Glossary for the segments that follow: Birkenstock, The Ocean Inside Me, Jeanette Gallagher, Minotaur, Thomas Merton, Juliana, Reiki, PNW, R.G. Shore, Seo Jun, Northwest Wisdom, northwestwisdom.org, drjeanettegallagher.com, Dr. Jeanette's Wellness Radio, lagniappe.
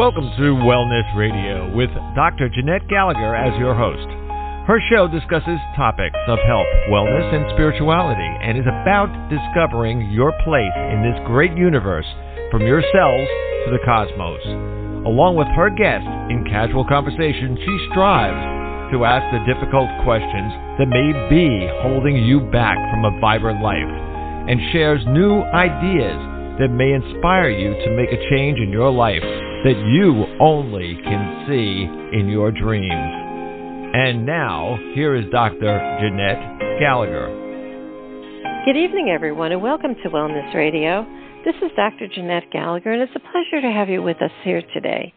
Welcome to Wellness Radio with Dr. Jeanette Gallagher as your host. Her show discusses topics of health, wellness, and spirituality, and is about discovering your place in this great universe from your cells to the cosmos. Along with her guests, in casual conversation, she strives to ask the difficult questions that may be holding you back from a vibrant life, and shares new ideas that may inspire you to make a change in your life that you only can see in your dreams. And now, here is Dr. Jeanette Gallagher. Good evening, everyone, and welcome to Wellness Radio. This is Dr. Jeanette Gallagher, and it's a pleasure to have you with us here today.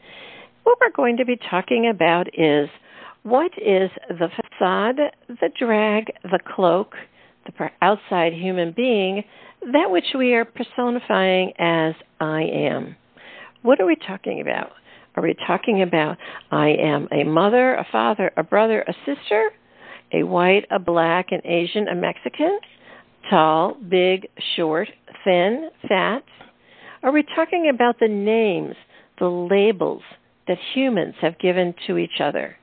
What we're going to be talking about is, what is the facade, the drag, the cloak, the outside human being, that which we are personifying as I am? What are we talking about? Are we talking about I am a mother, a father, a brother, a sister, a white, a black, an Asian, a Mexican, tall, big, short, thin, fat? Are we talking about the names, the labels that humans have given to each other?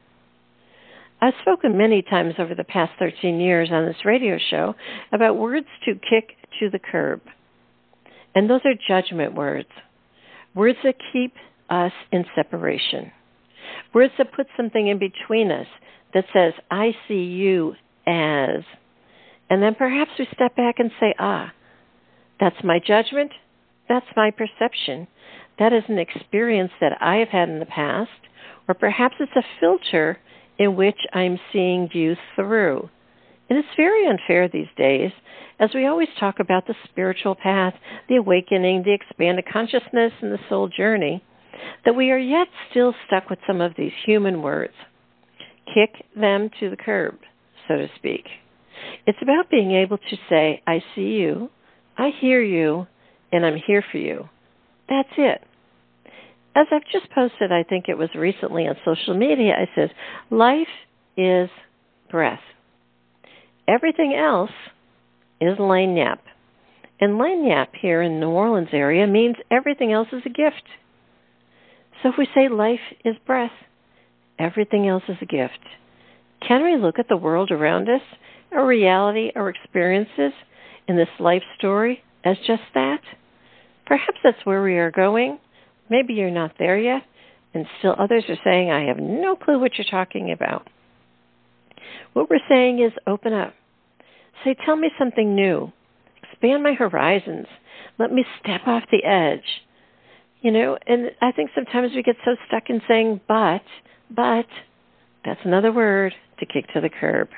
I've spoken many times over the past 13 years on this radio show about words to kick to the curb. And those are judgment words. Words that keep us in separation. Words that put something in between us that says, I see you as. And then perhaps we step back and say, that's my judgment. That's my perception. That is an experience that I have had in the past. Or perhaps it's a filter in which I'm seeing you through. And it's very unfair these days, as we always talk about the spiritual path, the awakening, the expanded consciousness, and the soul journey, that we are yet still stuck with some of these human words. Kick them to the curb, so to speak. It's about being able to say, I see you, I hear you, and I'm here for you. That's it. As I've just posted, I think it was recently on social media, I said, life is breath. Everything else is lagniappe. And lagniappe here in the New Orleans area means everything else is a gift. So if we say life is breath, everything else is a gift. Can we look at the world around us, our reality, our experiences in this life story as just that? Perhaps that's where we are going. Maybe you're not there yet, and still others are saying, I have no clue what you're talking about. What we're saying is open up. Say, tell me something new. Expand my horizons. Let me step off the edge. You know, and I think sometimes we get so stuck in saying, but, that's another word to kick to the curb.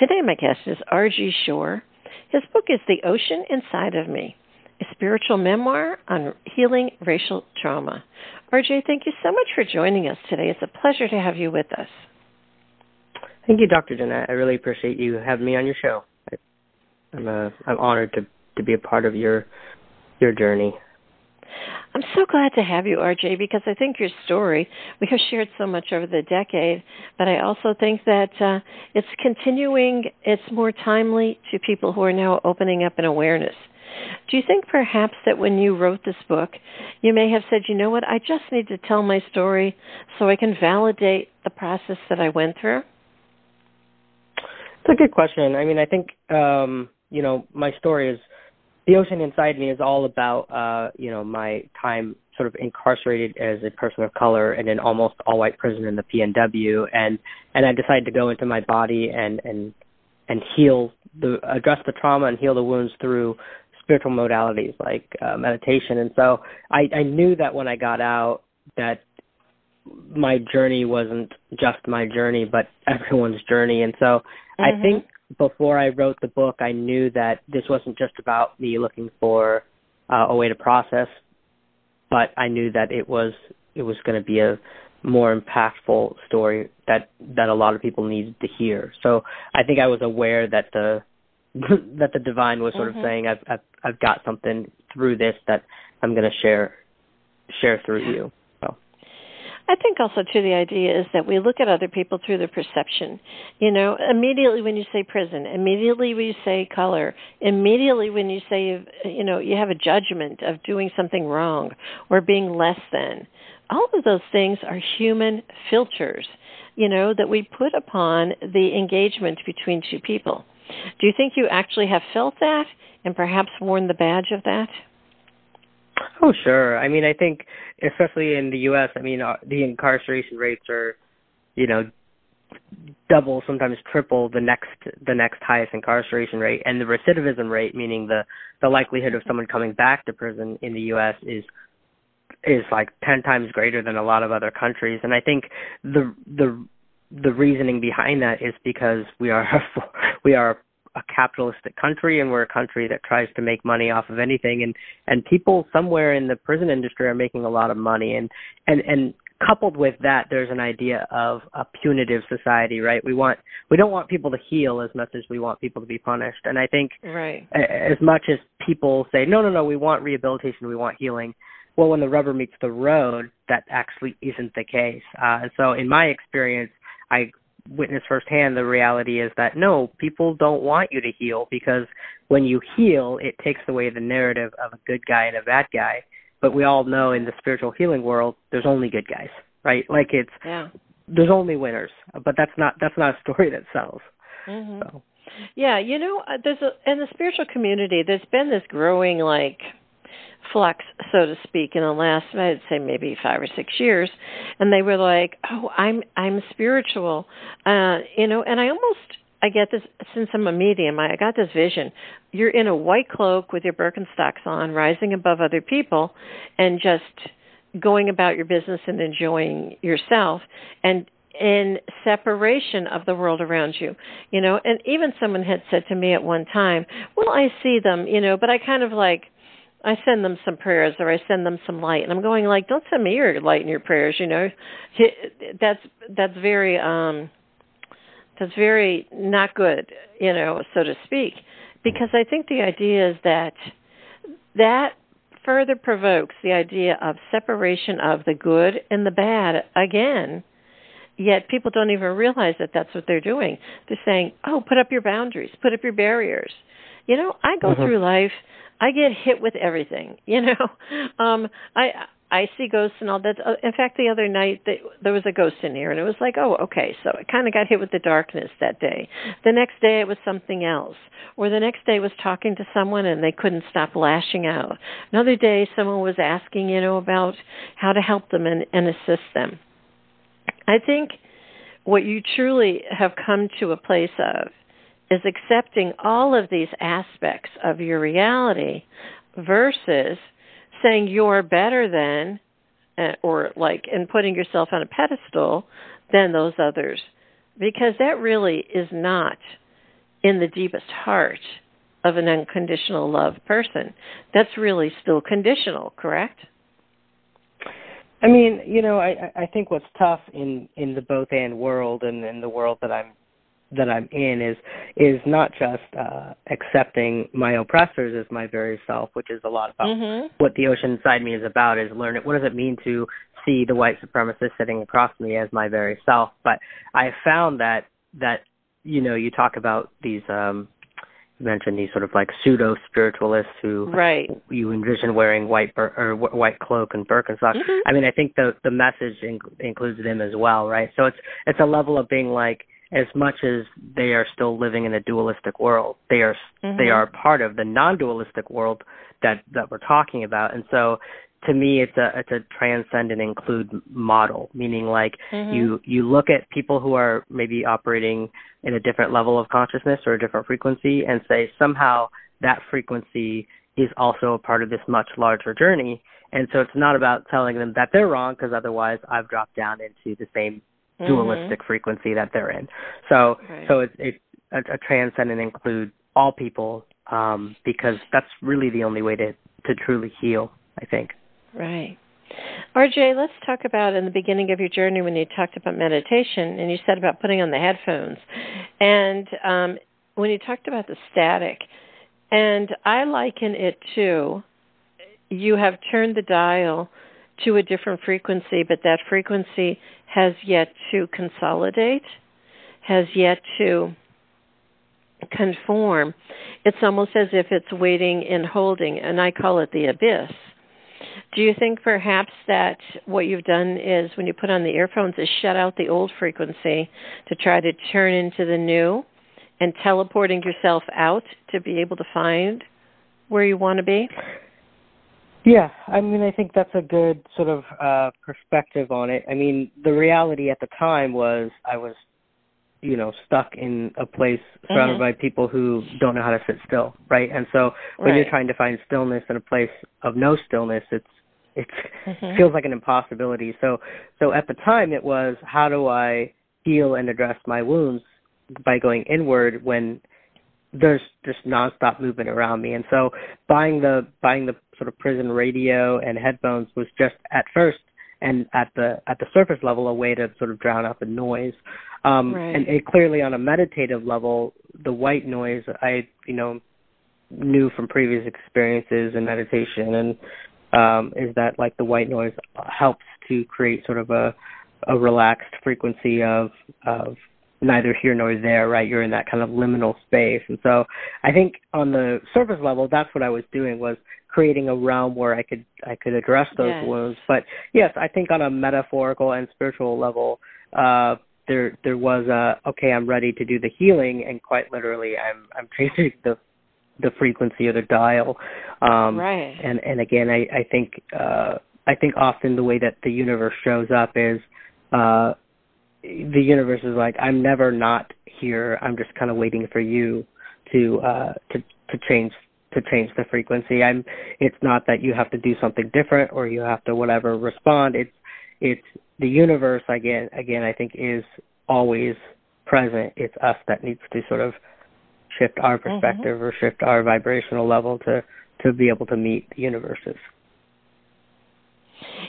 Today my guest is R.G. Shore. His book is The Ocean Inside of Me, a spiritual memoir on healing racial trauma. R.G., thank you so much for joining us today. It's a pleasure to have you with us. Thank you, Dr. Jeanette. I really appreciate you having me on your show. I'm honored to be a part of your journey. I'm so glad to have you, RJ, because I think your story, we have shared so much over the decade, but I also think that it's continuing, it's more timely to people who are now opening up an awareness. Do you think perhaps that when you wrote this book, you may have said, you know what, I just need to tell my story so I can validate the process that I went through? It's a good question. I mean, I think, my story is, The Ocean Inside Me is all about, my time sort of incarcerated as a person of color in an almost all-white prison in the PNW, and I decided to go into my body and address the trauma and heal the wounds through spiritual modalities like meditation. And so I knew that when I got out that my journey wasn't just my journey, but everyone's journey. And so I think, before I wrote the book, I knew that this wasn't just about me looking for a way to process, but I knew that it was going to be a more impactful story that a lot of people needed to hear. So I think I was aware that the divine was sort of saying, I've got something through this that I'm going to share through you. So. I think also, too, the idea is that we look at other people through the perception. You know, immediately when you say prison, immediately when you say color, immediately when you say, you know, you have a judgment of doing something wrong or being less than. All of those things are human filters, you know, that we put upon the engagement between two people. Do you think you actually have felt that and perhaps worn the badge of that? Oh, sure. I mean, I think, especially in the U.S., I mean, the incarceration rates are, you know, double, sometimes triple the next highest incarceration rate. And the recidivism rate, meaning the likelihood of someone coming back to prison in the U.S. is like 10 times greater than a lot of other countries. And I think the reasoning behind that is because we are a capitalistic country, and we're a country that tries to make money off of anything, and people somewhere in the prison industry are making a lot of money, and coupled with that, there's an idea of a punitive society, right? We don't want people to heal as much as we want people to be punished. And I think right. As much as people say, no, we want rehabilitation, we want healing, well, when the rubber meets the road, that actually isn't the case. So in my experience, I witness firsthand the reality is that no, people don't want you to heal, because when you heal, it takes away the narrative of a good guy and a bad guy. But we all know in the spiritual healing world, there's only good guys, right? Like there's only winners, but that's not a story that sells. Mm-hmm. So. Yeah. You know, in the spiritual community, there's been this growing, like, flux, so to speak, in the last, I'd say maybe 5 or 6 years, and they were like, "Oh, I'm spiritual," you know. And I get this, since I'm a medium, I got this vision. You're in a white cloak with your Birkenstocks on, rising above other people, and just going about your business and enjoying yourself, and in separation of the world around you, you know. And even someone had said to me at one time, "Well, I see them, you know, but I kind of like." I send them some prayers, or I send them some light. And I'm going, like, don't send me your light and your prayers, you know. That's very not good, you know, so to speak. Because I think the idea is that further provokes the idea of separation of the good and the bad again. Yet people don't even realize that that's what they're doing. They're saying, oh, put up your boundaries, put up your barriers. You know, I go through life, I get hit with everything, you know. I see ghosts and all that. In fact, the other night, there was a ghost in here, and it was like, oh, okay. So I kind of got hit with the darkness that day. The next day, it was something else. Or the next day, I was talking to someone, and they couldn't stop lashing out. Another day, someone was asking, you know, about how to help them and assist them. I think what you truly have come to a place of is accepting all of these aspects of your reality versus saying you're better than, and putting yourself on a pedestal than those others. Because that really is not in the deepest heart of an unconditional love person. That's really still conditional, correct? I mean, you know, I think what's tough in the both-and world and in the world that I'm in is not just accepting my oppressors as my very self, which is a lot about what The Ocean Inside Me is about, is learning what does it mean to see the white supremacist sitting across me as my very self. But I found that you know, you talk about these you mentioned these sort of like pseudo spiritualists who you envision wearing white cloak and Birkenstocks. Mm-hmm. I mean, I think the message includes them as well, right? So it's a level of being like, as much as they are still living in a dualistic world, they are part of the non-dualistic world that we're talking about. And so, to me, it's a transcend and include model, meaning like you look at people who are maybe operating in a different level of consciousness or a different frequency, and say somehow that frequency is also a part of this much larger journey. And so, it's not about telling them that they're wrong, because otherwise, I've dropped down into the same dualistic frequency that they're in. So it's a transcend and include all people, because that's really the only way to truly heal, I think. Right. RJ, let's talk about in the beginning of your journey when you talked about meditation and you said about putting on the headphones. And when you talked about the static, and I liken it to you have turned the dial to a different frequency, but that frequency has yet to consolidate, has yet to conform. It's almost as if it's waiting and holding, and I call it the abyss. Do you think perhaps that what you've done is, when you put on the earphones, is shut out the old frequency to try to turn into the new, and teleporting yourself out to be able to find where you want to be? Yeah, I mean, I think that's a good sort of perspective on it. I mean, the reality at the time was I was, you know, stuck in a place surrounded by people who don't know how to sit still, right? And so when you're trying to find stillness in a place of no stillness, it feels like an impossibility. So at the time it was, how do I heal and address my wounds by going inward when there's just nonstop movement around me? And so buying the sort of prison radio and headphones was just at first and at the surface level a way to sort of drown out the noise. And clearly on a meditative level, the white noise I, you know, knew from previous experiences in meditation and is that like the white noise helps to create sort of a relaxed frequency of neither here nor there, right? You're in that kind of liminal space. And so I think on the surface level, that's what I was doing, was creating a realm where I could address those wounds. But yes, I think on a metaphorical and spiritual level, there was okay, I'm ready to do the healing, and quite literally I'm changing the frequency of the dial. And again, I think often the way that the universe shows up is the universe is like, I'm never not here. I'm just kind of waiting for you to change the frequency. It's not that you have to do something different or you have to whatever respond. It's the universe again, I think, is always present. It's us that needs to sort of shift our perspective or shift our vibrational level to be able to meet the universe's.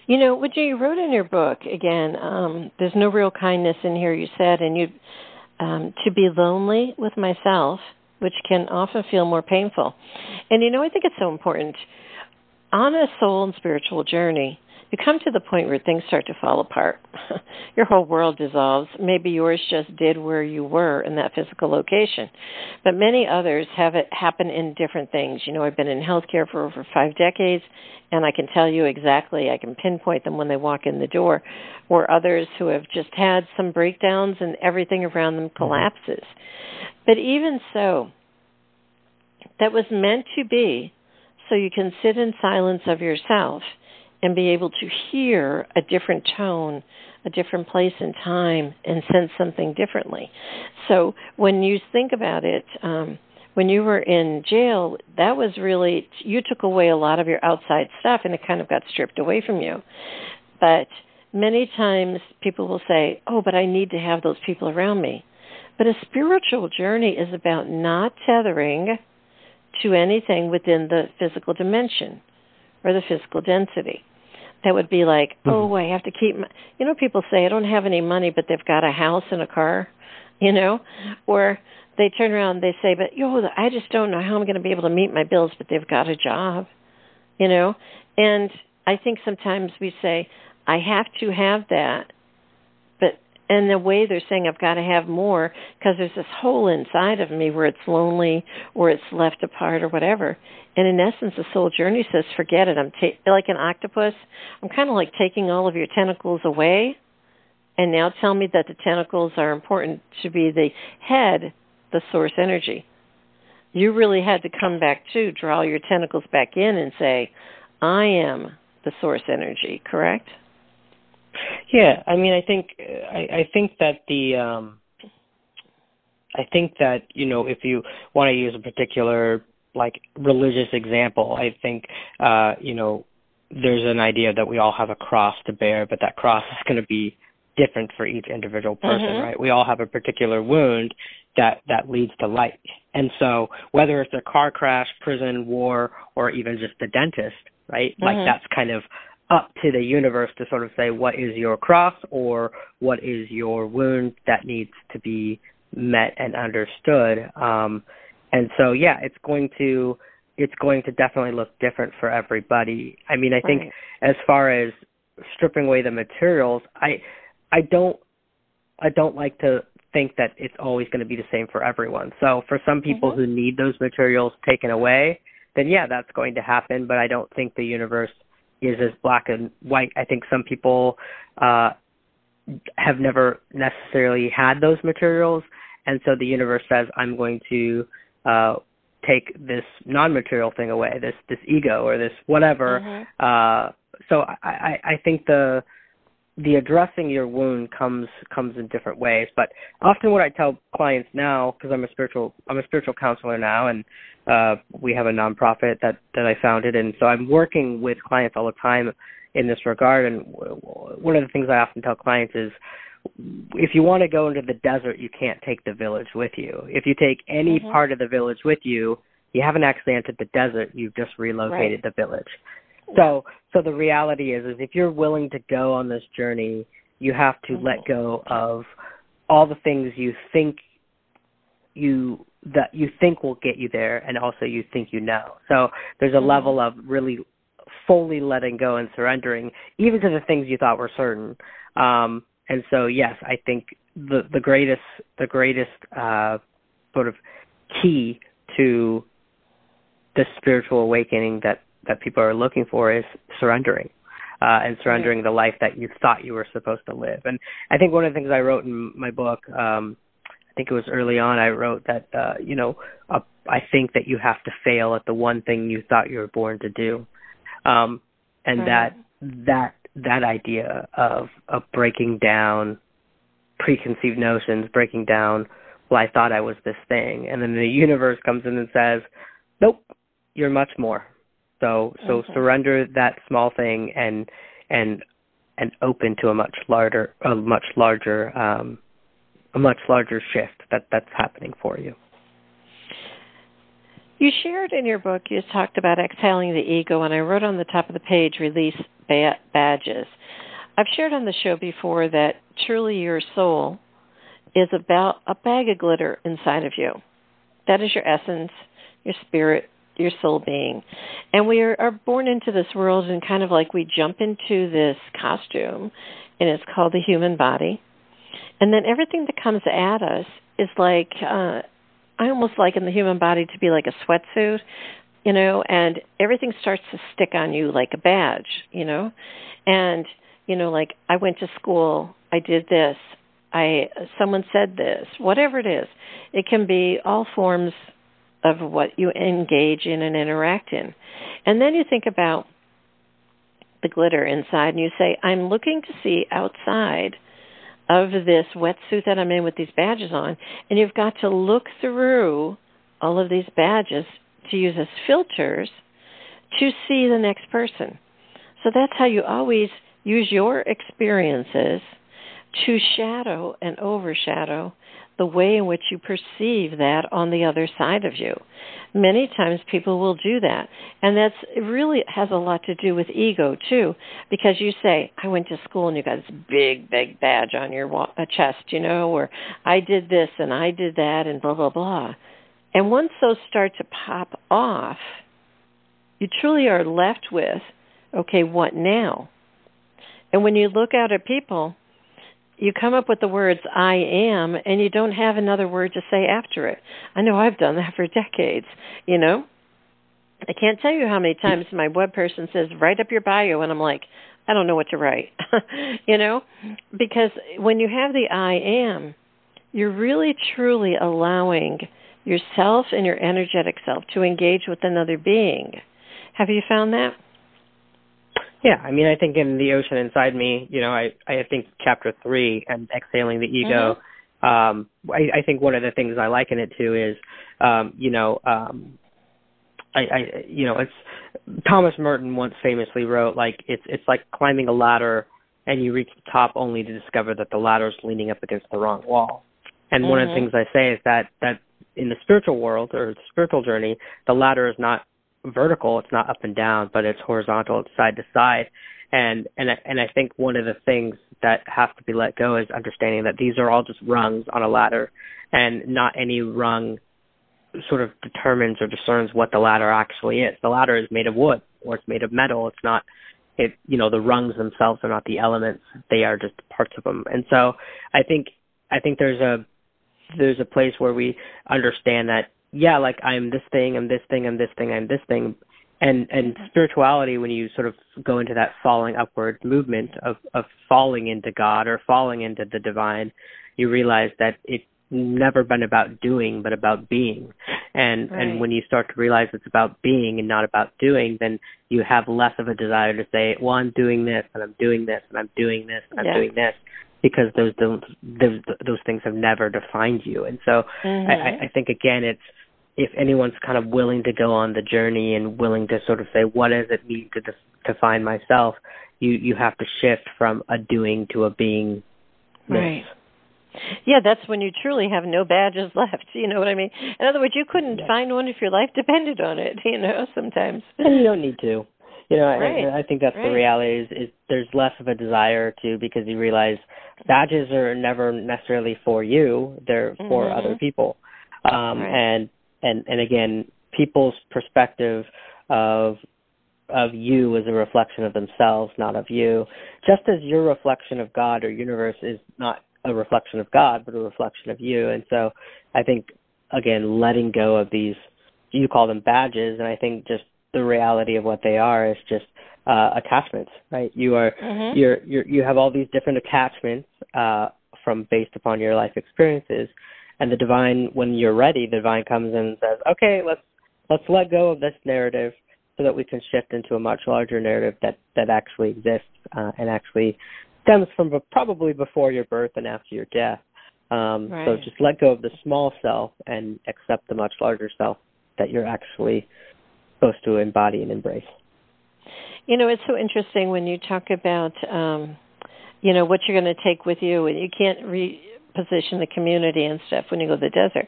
You know, what you wrote in your book, again, there's no real kindness in here, you said, and you to be lonely with myself, which can often feel more painful. And, you know, I think it's so important. On a soul and spiritual journey, you come to the point where things start to fall apart. Your whole world dissolves. Maybe yours just did where you were in that physical location. But many others have it happen in different things. You know, I've been in healthcare for over 5 decades, and I can tell you exactly, I can pinpoint them when they walk in the door, or others who have just had some breakdowns and everything around them collapses. But even so, that was meant to be so you can sit in silence of yourself and be able to hear a different tone, a different place and time, and sense something differently. So when you think about it, when you were in jail, that was really, you took away a lot of your outside stuff and it kind of got stripped away from you. But many times people will say, oh, but I need to have those people around me. But a spiritual journey is about not tethering to anything within the physical dimension or the physical density. That would be like, oh, I have to keep my, you know, people say, I don't have any money, but they've got a house and a car, you know, or they turn around and they say, but, yo, I just don't know how I'm going to be able to meet my bills, but they've got a job, you know. And I think sometimes we say, I have to have that, but in a way they're saying I've got to have more because there's this hole inside of me where it's lonely or it's left apart or whatever. And in essence, the soul journey says, forget it. I'm like an octopus. I'm kind of like taking all of your tentacles away, and now tell me that the tentacles are important to be the head, the source energy. You really had to come back to draw your tentacles back in and say, I am the source energy, correct? Yeah. I mean, I think that, you know, if you want to use a particular like religious example, I think, you know, there's an idea that we all have a cross to bear, but that cross is going to be different for each individual person, right? We all have a particular wound that leads to light. And so whether it's a car crash, prison, war, or even just the dentist, right? Like that's kind of up to the universe to sort of say, what is your cross or what is your wound that needs to be met and understood? And so, yeah, it's going to definitely look different for everybody. I mean, I think as far as stripping away the materials, I don't like to think that it's always going to be the same for everyone. So for some people who need those materials taken away, then yeah, that's going to happen. But I don't think the universe is as black and white. I think some people have never necessarily had those materials. And so the universe says, I'm going to take this non-material thing away, this ego or this whatever. So I think the addressing your wound comes in different ways, but often what I tell clients now, because I'm a spiritual counselor now, and we have a nonprofit that I founded, and so I'm working with clients all the time in this regard. And one of the things I often tell clients is, if you want to go into the desert, you can't take the village with you. If you take any part of the village with you, you haven't actually entered the desert. You've just relocated the village. So the reality is if you're willing to go on this journey, you have to let go of all the things you think will get you there, and also you think you know. So there's a level of really fully letting go and surrendering, even to the things you thought were certain. And so, yes, I think the greatest sort of key to the spiritual awakening that people are looking for is surrendering, the life that you thought you were supposed to live. And I think one of the things I wrote in my book, I think it was early on, I wrote that, I think that you have to fail at the one thing you thought you were born to do. And that idea of breaking down preconceived notions, breaking down, well, I thought I was this thing. And then the universe comes in and says, nope, you're much more. So surrender that small thing and open to a much larger shift that's happening for you. You shared in your book, you talked about exhaling the ego, and I wrote on the top of the page, release badges. I've shared on the show before that truly your soul is about a bag of glitter inside of you. That is your essence, your spirit, your soul being. And we are born into this world, and kind of like we jump into this costume, and it's called the human body. And then everything that comes at us is like, I almost liken the human body to be like a sweatsuit, and everything starts to stick on you like a badge, and, like I went to school, I did this, someone said this, whatever it is. It can be all forms of what you engage in and interact in. And then you think about the glitter inside, and you say, I'm looking to see outside of this wetsuit that I'm in with these badges on, and you've got to look through all of these badges to use as filters to see the next person. So that's how you always use your experiences to shadow and overshadow the way in which you perceive that on the other side of you. Many times people will do that. And that's really has a lot to do with ego, too, because you say, I went to school, and you got this big, big badge on your chest, or I did this and I did that and blah, blah, blah. And once those start to pop off, you truly are left with, okay, what now? And when you look out at people, you come up with the words, I am, and you don't have another word to say after it. I know I've done that for decades, I can't tell you how many times my web person says, write up your bio, and I'm like, I don't know what to write, Because when you have the I am, you're really truly allowing yourself and your energetic self to engage with another being. Have you found that? Yeah, I mean, I think in The Ocean Inside Me, I think chapter 3 and exhaling the ego, I think one of the things I liken it to is, it's Thomas Merton once famously wrote, like, it's like climbing a ladder and you reach the top only to discover that the ladder's leaning up against the wrong wall. And one of the things I say is that in the spiritual world or the spiritual journey, the ladder is not vertical, it's not up and down, but it's horizontal, it's side to side, and I think one of the things that have to be let go is understanding that these are all just rungs on a ladder, and not any rung sort of determines or discerns what the ladder actually is. The ladder is made of wood, or it's made of metal. It's not it, you know, the rungs themselves are not the elements. They are just parts of them. And so I think there's a place where we understand that, yeah, like I'm this thing, I'm this thing, I'm this thing, I'm this thing. And spirituality, when you sort of go into that falling upward movement of falling into God or falling into the divine, you realize that it's never been about doing, but about being. And right. And when you start to realize it's about being and not about doing, then you have less of a desire to say, well, I'm doing this, and I'm doing this, and I'm doing this, and I'm yeah. doing this, because those things have never defined you. And so mm-hmm. I think, again, it's, if anyone's kind of willing to go on the journey and willing to sort of say, what does it mean to find myself? You have to shift from a doing to a being. Right. Yeah, that's when you truly have no badges left. You know what I mean? In other words, you couldn't yes. find one if your life depended on it, you know, sometimes. And you don't need to. You know, right. I think that's right. the reality is there's less of a desire to, because you realize badges are never necessarily for you. They're for mm-hmm. other people. Right. And again, people's perspective of you is a reflection of themselves, not of you. Just as your reflection of God or universe is not a reflection of God, but a reflection of you. And so I think, again, letting go of these, you call them badges, and I think just the reality of what they are is just attachments, right? You are mm-hmm. You have all these different attachments from based upon your life experiences. And the divine, when you're ready, the divine comes in and says, okay, let's let go of this narrative so that we can shift into a much larger narrative that actually exists and actually stems from probably before your birth and after your death. Right. So just let go of the small self and accept the much larger self that you're actually supposed to embody and embrace. You know, it's so interesting when you talk about, you know, what you're going to take with you, and you can't position the community and stuff when you go to the desert.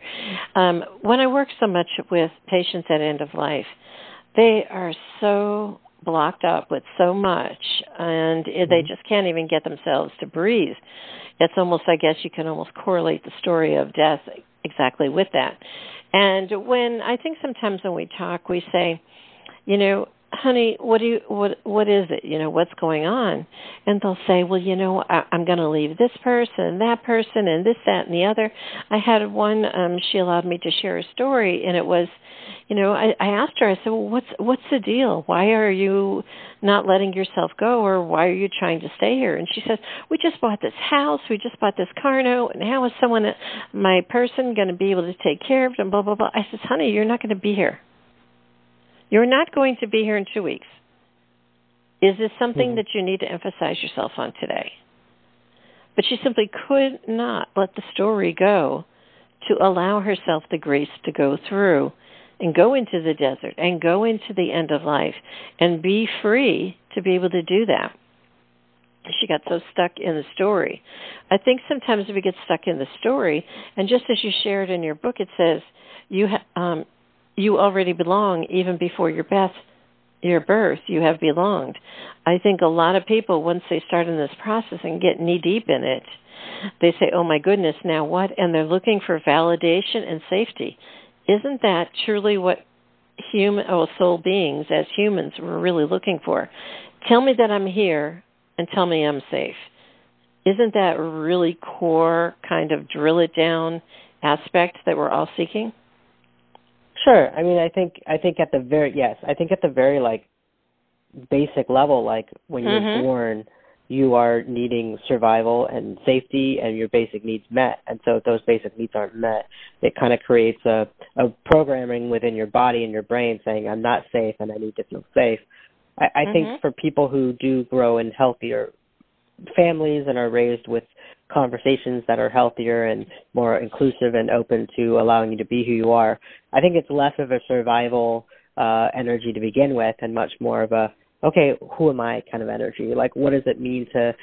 When I work so much with patients at end of life, they are so blocked up with so much, and mm-hmm. they just can't even get themselves to breathe. It's almost, I guess you can almost correlate the story of death exactly with that. And when I think sometimes when we talk, we say, you know, honey, what is it? You know, what's going on? And they'll say, well, you know, I'm going to leave this person, that person, and this, that, and the other. I had one, she allowed me to share a story, and it was, you know, I asked her, I said, well, what's the deal? Why are you not letting yourself go, or why are you trying to stay here? And she says, we just bought this house, we just bought this carno, and how is someone, my person, going to be able to take care of it, and blah, blah, blah. I says, honey, you're not going to be here. You're not going to be here in 2 weeks. Is this something mm-hmm. that you need to emphasize yourself on today? But she simply could not let the story go to allow herself the grace to go through and go into the desert and go into the end of life and be free to be able to do that. She got so stuck in the story. I think sometimes we get stuck in the story, and just as you shared in your book, it says you already belong even before your birth. You have belonged. I think a lot of people, once they start in this process and get knee-deep in it, they say, oh, my goodness, now what? And they're looking for validation and safety. Isn't that truly what soul beings as humans were really looking for? Tell me that I'm here and tell me I'm safe. Isn't that really core kind of drill-it-down aspect that we're all seeking? Sure. I mean, I think at the very basic level, like when you're mm-hmm. born, you are needing survival and safety, and your basic needs met. And so, if those basic needs aren't met, it kind of creates a programming within your body and your brain saying, "I'm not safe, and I need to feel safe." I mm-hmm. think for people who do grow in healthier families and are raised with conversations that are healthier and more inclusive and open to allowing you to be who you are, I think it's less of a survival energy to begin with, and much more of a, okay, who am I kind of energy? Like, what does it mean to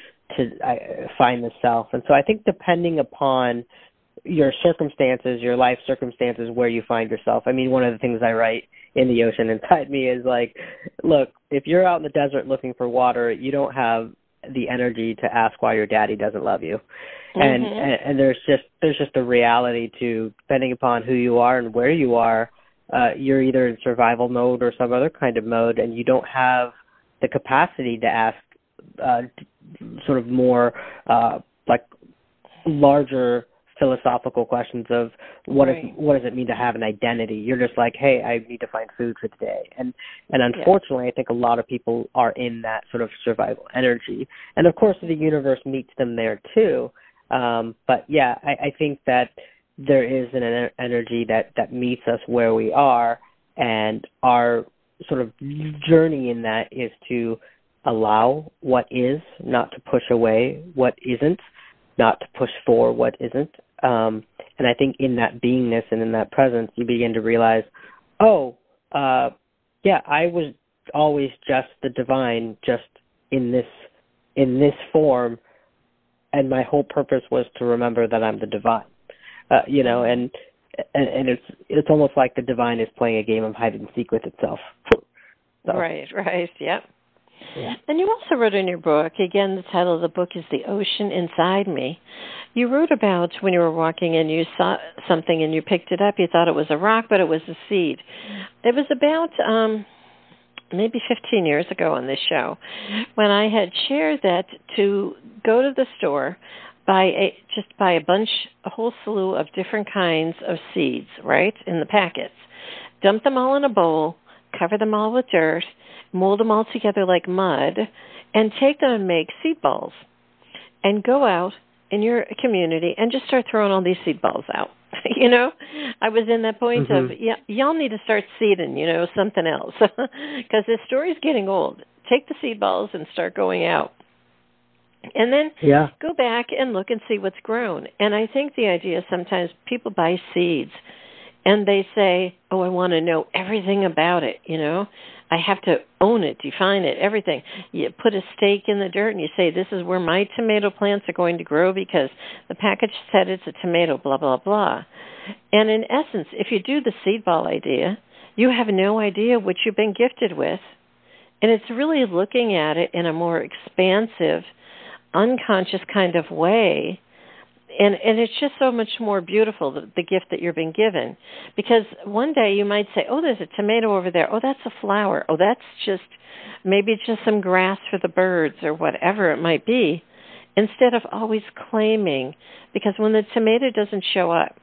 find the self? And so I think depending upon your circumstances, your life circumstances, where you find yourself. I mean, one of the things I write in The Ocean Inside Me is like, look, if you're out in the desert looking for water, you don't have the energy to ask why your daddy doesn't love you. Mm-hmm. And there's just a reality to, depending upon who you are and where you are, you're either in survival mode or some other kind of mode, and you don't have the capacity to ask sort of more like larger philosophical questions of what right. What does it mean to have an identity? You're just like, hey, I need to find food for today. And unfortunately, yeah. I think a lot of people are in that sort of survival energy. And of course, the universe meets them there too. But yeah, I think that there is an energy that meets us where we are, and our sort of journey in that is to allow what is, not to push away what isn't, not to push for what isn't. And I think in that beingness and in that presence, you begin to realize, I was always just the divine, just in this form, and my whole purpose was to remember that I'm the divine. And it's almost like the divine is playing a game of hide and seek with itself. So. Right, yeah. Yeah. And you also wrote in your book, again, the title of the book is The Ocean Inside Me. You wrote about when you were walking and you saw something and you picked it up. You thought it was a rock, but it was a seed. It was about maybe 15 years ago on this show when I had shared that to go to the store, buy a bunch, a whole slew of different kinds of seeds, right, in the packets, dump them all in a bowl, cover them all with dirt, mold them all together like mud, and take them and make seed balls. And go out in your community and just start throwing all these seed balls out. You know, I was in that point of, yeah, y'all need to start seeding, something else. Because this story's getting old. Take the seed balls and start going out. And then go back and look and see what's grown. And I think the idea is sometimes people buy seeds and they say, I want to know everything about it, I have to own it, define it, everything. You put a stake in the dirt and you say, this is where my tomato plants are going to grow because the package said it's a tomato, blah, blah, blah. And in essence, if you do the seed ball idea, you have no idea what you've been gifted with. And it's really looking at it in a more expansive, unconscious kind of way. And it's just so much more beautiful, the gift that you're being given. Because one day you might say, there's a tomato over there. That's a flower. That's just, maybe it's just some grass for the birds or whatever it might be. Instead of always claiming, because when the tomato doesn't show up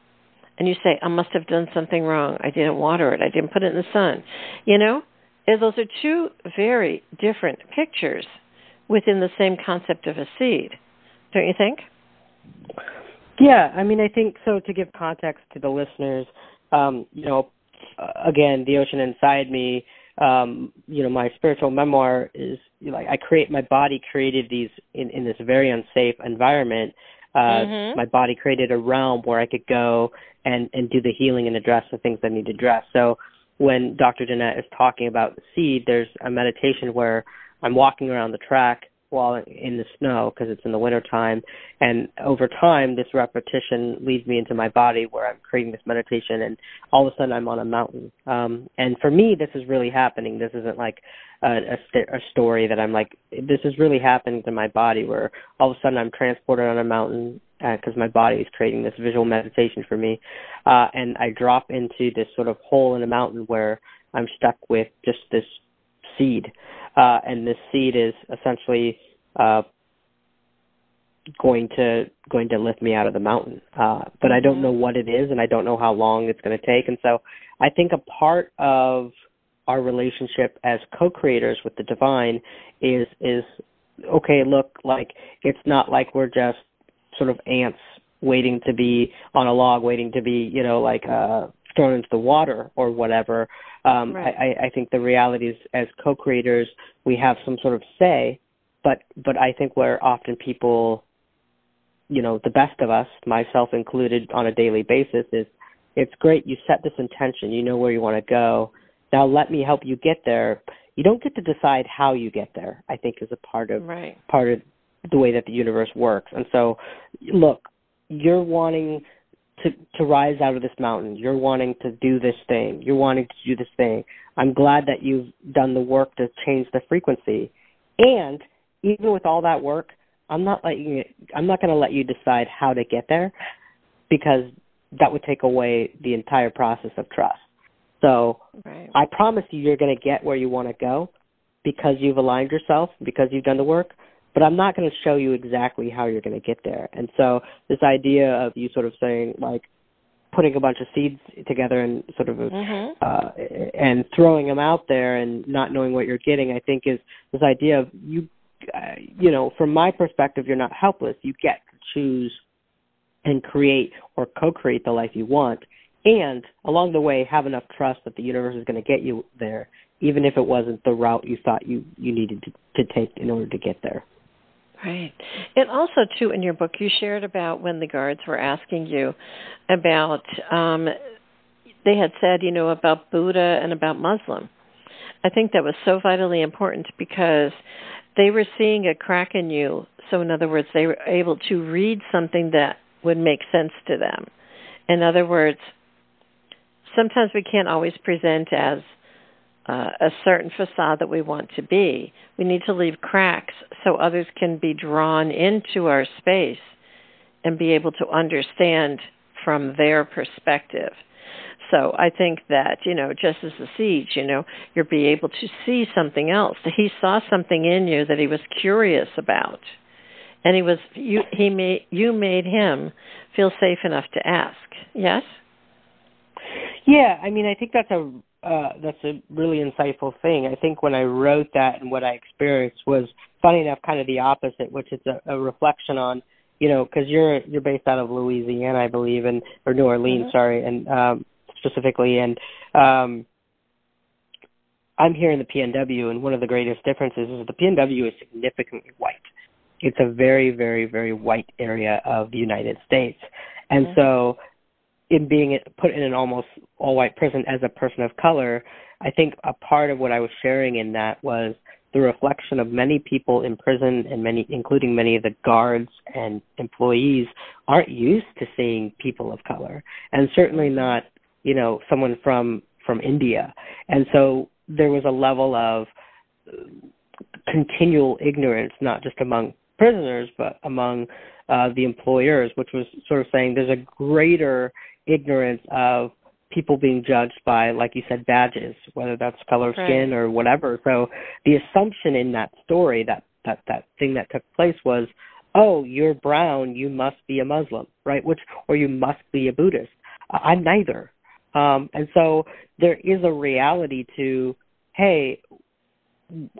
and you say, I must have done something wrong. I didn't water it. I didn't put it in the sun. Those are two very different pictures within the same concept of a seed. Don't you think? Yeah, I mean, I think so. To give context to the listeners, again, The Ocean Inside Me, my spiritual memoir is like my body created these in this very unsafe environment. My body created a realm where I could go and do the healing and address the things that need to address. So when Dr. Jeanette is talking about the seed, there's a meditation where I'm walking around the track while in the snow because it's in the wintertime. And over time, this repetition leads me into my body where I'm creating this meditation, and all of a sudden I'm on a mountain. And for me, this is really happening. This isn't like a story that I'm like, this is really happening to my body where all of a sudden I'm transported on a mountain because my body is creating this visual meditation for me. And I drop into this sort of hole in a mountain where I'm stuck with just this seed. And this seed is essentially going to lift me out of the mountain. But I don't know what it is, and I don't know how long it's going to take. And so I think a part of our relationship as co-creators with the divine is okay, look, like it's not like we're just sort of ants waiting to be on a log, waiting to be, thrown into the water or whatever. I think the reality is as co-creators, we have some sort of say, but I think where often people, the best of us, myself included on a daily basis, is it's great. You set this intention, where you want to go. Now let me help you get there. You don't get to decide how you get there, I think is a part of the way that the universe works. And so look, you're wanting to rise out of this mountain. You're wanting to do this thing. I'm glad that you've done the work to change the frequency. And even with all that work, I'm not going to let you decide how to get there because that would take away the entire process of trust. So I promise you're going to get where you want to go. because you've aligned yourself, because you've done the work, but I'm not going to show you exactly how you're going to get there. And so this idea of you sort of saying, like, putting a bunch of seeds together and sort of and throwing them out there and not knowing what you're getting, I think, is this idea of you know, from my perspective, you're not helpless. You get to choose and create or co-create the life you want, and along the way have enough trust that the universe is going to get you there, even if it wasn't the route you thought you needed to take in order to get there. Right. And also, too, in your book, you shared about when the guards were asking you about, they had said, you know, about Buddha and about Muslim. I think that was so vitally important because they were seeing a crack in you. So, in other words, they were able to read something that would make sense to them. In other words, sometimes we can't always present as a certain facade that we want to be. We need to leave cracks so others can be drawn into our space and be able to understand from their perspective. So I think that, you know, just as the siege, you know, you'll be able to see something else. He saw something in you that he was curious about, and you made him feel safe enough to ask. Yes? Yeah, I mean, I think that's a really insightful thing. I think when I wrote that and what I experienced was, funny enough, kind of the opposite, which is a reflection on, you know, because you're based out of Louisiana, I believe, or New Orleans, sorry, and specifically, and I'm here in the PNW, and one of the greatest differences is the PNW is significantly white. It's a very, very, very white area of the United States, and so in being put in an almost all-white prison as a person of color, I think a part of what I was sharing in that was the reflection of many people in prison, and many, including many of the guards and employees, aren't used to seeing people of color, and certainly not, you know, someone from India. And so there was a level of continual ignorance, not just among prisoners, but among the employers, which was sort of saying there's a greater ignorance of people being judged by, like you said, badges, whether that's color of skin or whatever. So the assumption in that story, that thing that took place was, oh, you're brown, you must be a Muslim, right? Or you must be a Buddhist. I'm neither. And so there is a reality to, hey,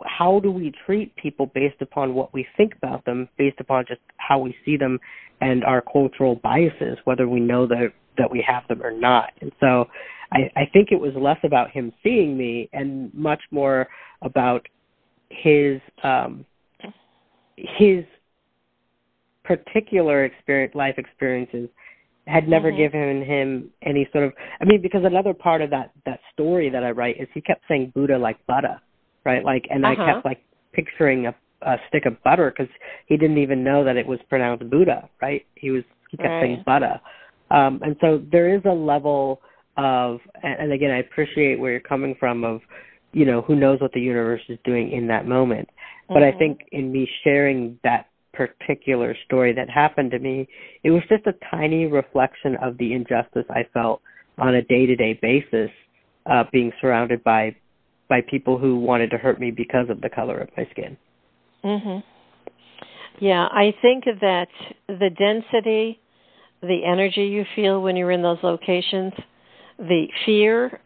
how do we treat people based upon what we think about them, based upon just how we see them and our cultural biases, whether we know that we have them or not. And so I think it was less about him seeing me and much more about his particular experience, life experiences had never given him any sort of, I mean, because another part of that story that I write is he kept saying Buddha like Buddha. Right, like, and I kept, like, picturing a stick of butter because he didn't even know that it was pronounced Buddha, right? He kept saying Buddha. And so there is a level of, and again, I appreciate where you're coming from of, you know, who knows what the universe is doing in that moment. But I think in me sharing that particular story that happened to me, it was just a tiny reflection of the injustice I felt on a day-to-day basis, being surrounded by people who wanted to hurt me because of the color of my skin. Yeah, I think that the density, the energy you feel when you're in those locations, the fear,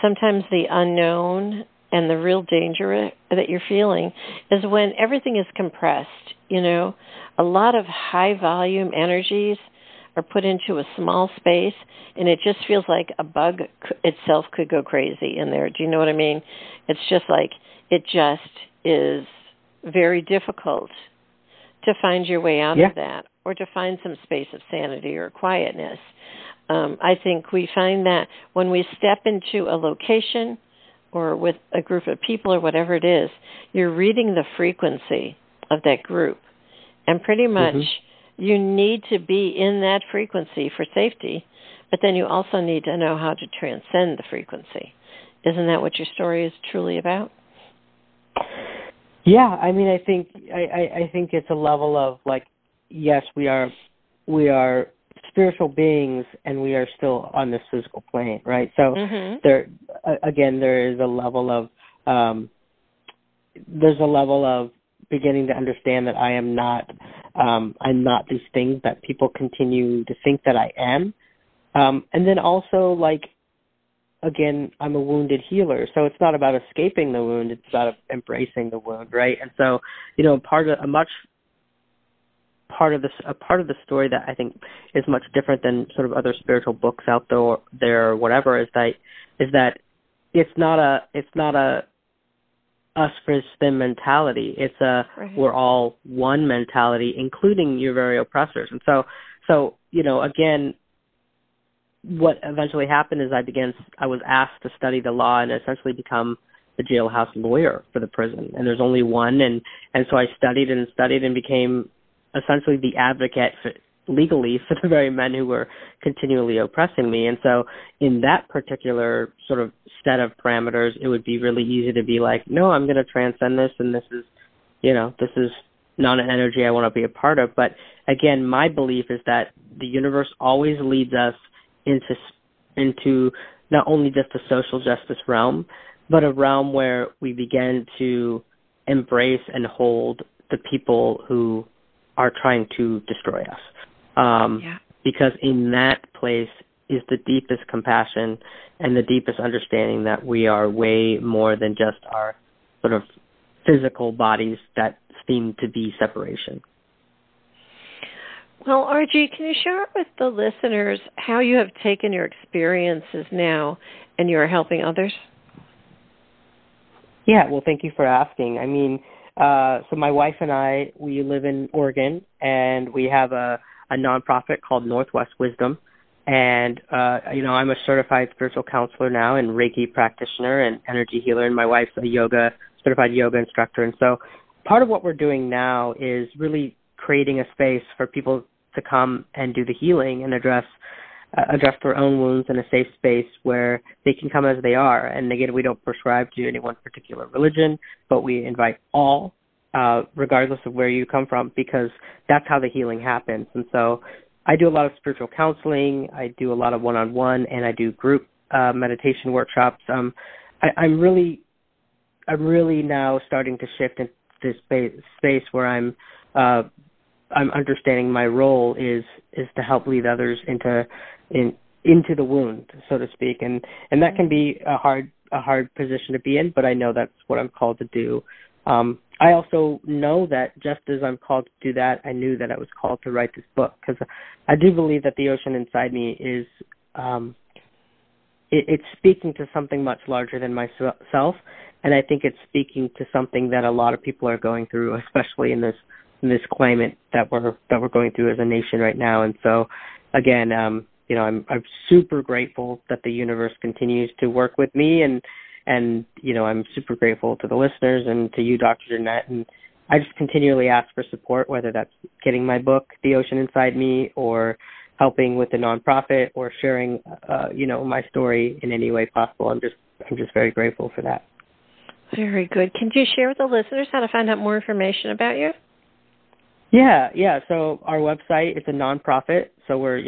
sometimes the unknown and the real danger that you're feeling is when everything is compressed, you know. A lot of high-volume energies are put into a small space, and it just feels like a bug itself could go crazy in there. Do you know what I mean? It's just like, it just is very difficult to find your way out of that, or to find some space of sanity or quietness. I think we find that when we step into a location or with a group of people or whatever it is, you're reading the frequency of that group. And pretty much you need to be in that frequency for safety, but then you also need to know how to transcend the frequency. Isn't that what your story is truly about? Yeah, I mean, I think I think it's a level of, like, yes, we are spiritual beings, and we are still on this physical plane, right? So there, again, there is a level of there's a level of beginning to understand that I am not, I'm not these things that people continue to think that I am. And then also, like, again, I'm a wounded healer. So it's not about escaping the wound. It's about embracing the wound. Right. And so, you know, part of the story that I think is much different than sort of other spiritual books out there or whatever is that it's not a us versus them mentality. It's a right. We're all one mentality, including your very oppressors. And so you know, again, what eventually happened is I was asked to study the law and essentially become the jailhouse lawyer for the prison. And there's only one, and so I studied and became essentially the advocate legally for the very men who were continually oppressing me. And so in that particular sort of set of parameters, it would be really easy to be like, no, I'm going to transcend this. And this is not an energy I want to be a part of. But again, my belief is that the universe always leads us into not only just the social justice realm, but a realm where we begin to embrace and hold the people who are trying to destroy us. Because in that place is the deepest compassion and the deepest understanding that we are way more than just our sort of physical bodies that seem to be separation. Well, R.G., can you share with the listeners how you have taken your experiences now and you're helping others? Yeah, well, thank you for asking. I mean, so my wife and I, we live in Oregon, and we have a nonprofit called Northwest Wisdom. And, you know, I'm a certified spiritual counselor now and Reiki practitioner and energy healer, and my wife's a certified yoga instructor. And so part of what we're doing now is really creating a space for people to come and do the healing and address their own wounds in a safe space where they can come as they are. And again, we don't prescribe to any one particular religion, but we invite all, regardless of where you come from, because that's how the healing happens. And so I do a lot of spiritual counseling, I do a lot of one-on-one, and I do group meditation workshops. I'm really now starting to shift into this space where I'm understanding my role is to help lead others into the wound, so to speak, and that can be a hard position to be in, but I know that's what I'm called to do. I also know that just as I'm called to do that, I knew that I was called to write this book, because I do believe that the ocean inside me is it's speaking to something much larger than myself, and I think it's speaking to something that a lot of people are going through, especially in this climate that we're going through as a nation right now. And so again, you know, I'm super grateful that the universe continues to work with me, and you know, I'm super grateful to the listeners and to you, Dr. Jeanette, and I just continually ask for support, whether that's getting my book, The Ocean Inside Me, or helping with the nonprofit, or sharing you know, my story in any way possible. I'm just very grateful for that. Very good. Can you share with the listeners how to find out more information about you? Yeah. So our website, it's a nonprofit. So we're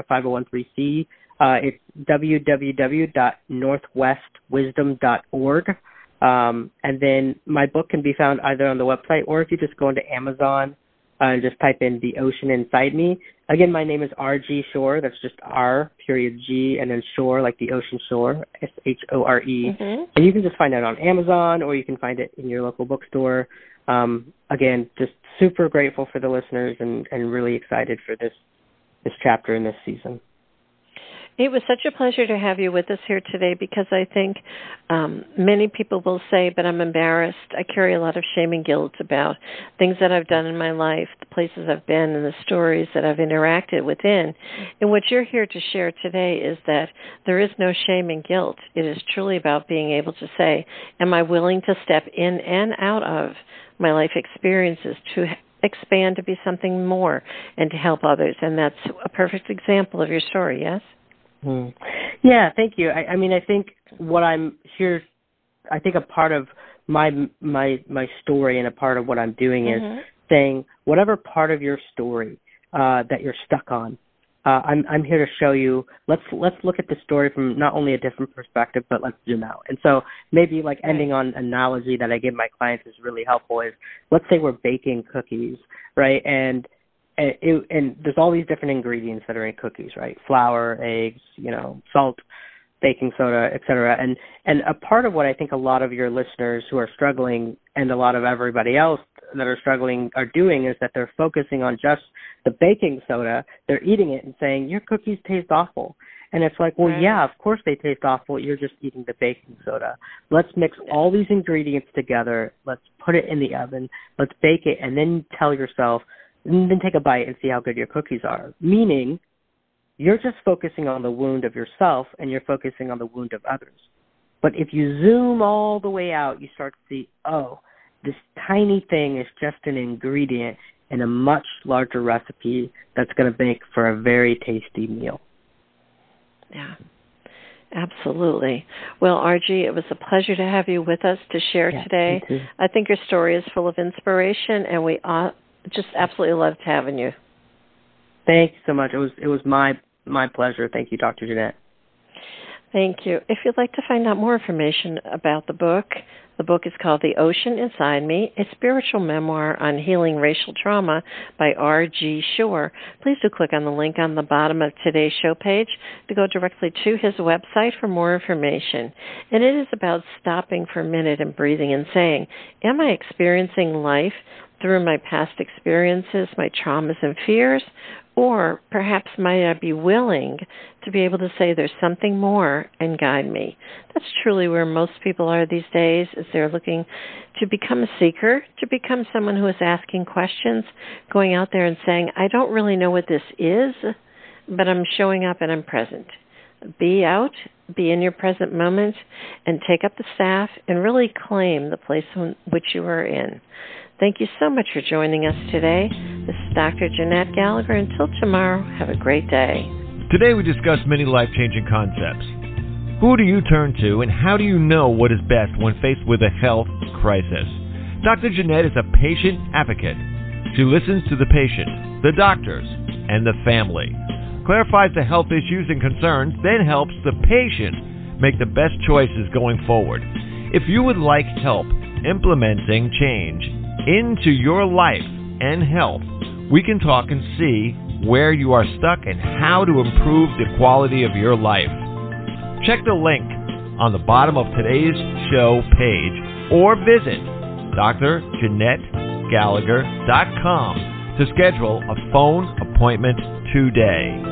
a 501(c)(3). It's www.northwestwisdom.org. And then my book can be found either on the website, or if you just go into Amazon and just type in The Ocean Inside Me. Again, my name is R.G. Shore. That's just R.G. and then Shore, like the ocean shore, S-H-O-R-E. Mm-hmm. And you can just find it on Amazon, or you can find it in your local bookstore. Again, just super grateful for the listeners and really excited for this chapter in this season. It was such a pleasure to have you with us here today, because I think many people will say, but I'm embarrassed. I carry a lot of shame and guilt about things that I've done in my life, the places I've been, and the stories that I've interacted within. And what you're here to share today is that there is no shame and guilt. It is truly about being able to say, am I willing to step in and out of my life experiences to expand to be something more and to help others? And that's a perfect example of your story, yes? Yeah, thank you. I mean, I think what I'm here, I think a part of my story and a part of what I'm doing is saying whatever part of your story that you're stuck on, I'm here to show you, let's look at the story from not only a different perspective, but let's zoom out. And so maybe like ending on analogy that I give my clients is really helpful is, let's say we're baking cookies, right? And there's all these different ingredients that are in cookies, right? Flour, eggs, salt, baking soda, et cetera. And a part of what I think a lot of your listeners who are struggling and a lot of everybody else that are struggling are doing is that they're focusing on just the baking soda. They're eating it and saying, your cookies taste awful. And it's like, well, yeah, of course they taste awful. You're just eating the baking soda. Let's mix all these ingredients together. Let's put it in the oven. Let's bake it and then tell yourself, and then take a bite and see how good your cookies are. Meaning, you're just focusing on the wound of yourself and you're focusing on the wound of others. But if you zoom all the way out, you start to see, oh, this tiny thing is just an ingredient in a much larger recipe that's going to make for a very tasty meal. Yeah, absolutely. Well, R.G., it was a pleasure to have you with us to share today. I think your story is full of inspiration, and we just absolutely loved having you. Thank you so much. It was my pleasure. Thank you, Dr. Jeanette. Thank you. If you'd like to find out more information about the book is called The Ocean Inside Me, a spiritual memoir on healing racial trauma by R.G. Shore. Please do click on the link on the bottom of today's show page to go directly to his website for more information. And it is about stopping for a minute and breathing and saying, am I experiencing life through my past experiences, my traumas and fears, or perhaps might I be willing to be able to say there's something more and guide me? That's truly where most people are these days, is they're looking to become a seeker, to become someone who is asking questions, going out there and saying, I don't really know what this is, but I'm showing up and I'm present. Be out, be in your present moment, and take up the staff and really claim the place in which you are in. Thank you so much for joining us today. This is Dr. Jeanette Gallagher. Until tomorrow, have a great day. Today we discussed many life-changing concepts. Who do you turn to, and how do you know what is best when faced with a health crisis? Dr. Jeanette is a patient advocate. She listens to the patient, the doctors, and the family, clarifies the health issues and concerns, then helps the patient make the best choices going forward. If you would like help implementing change into your life and health, we can talk and see where you are stuck and how to improve the quality of your life. Check the link on the bottom of today's show page or visit drjeanettegallagher.com to schedule a phone appointment today.